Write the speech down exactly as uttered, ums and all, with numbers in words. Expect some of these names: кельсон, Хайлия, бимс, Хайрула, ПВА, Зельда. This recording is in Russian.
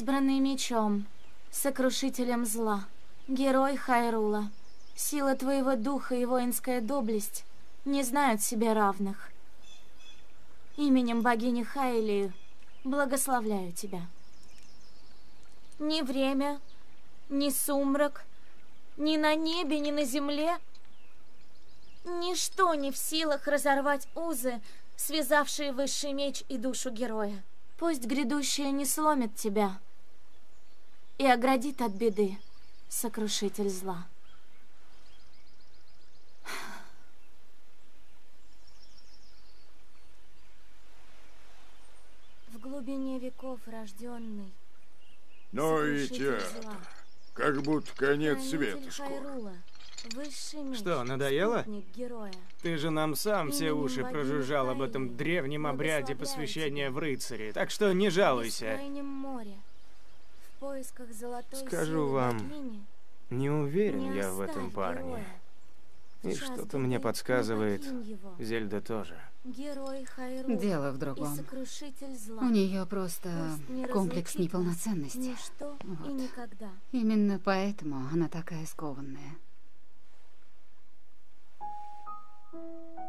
Избранный мечом, сокрушителем зла, герой Хайрула, сила твоего духа и воинская доблесть не знают себе равных. Именем богини Хайлии благословляю тебя. Ни время, ни сумрак, ни на небе, ни на земле ничто не в силах разорвать узы, связавшие высший меч и душу героя. Пусть грядущее не сломит тебя и оградит от беды сокрушитель зла. В глубине веков рожденный. Но и театр, как будто конец света скоро. Что, надоело? Ты же нам сам все уши прожужжал об этом древнем обряде посвящения в рыцари, так что не жалуйся. Скажу вам, не уверен я в этом парне. И что-то мне подсказывает, Зельда тоже. Дело в другом. У нее просто комплекс неполноценности. Вот. Именно поэтому она такая скованная. Thank you.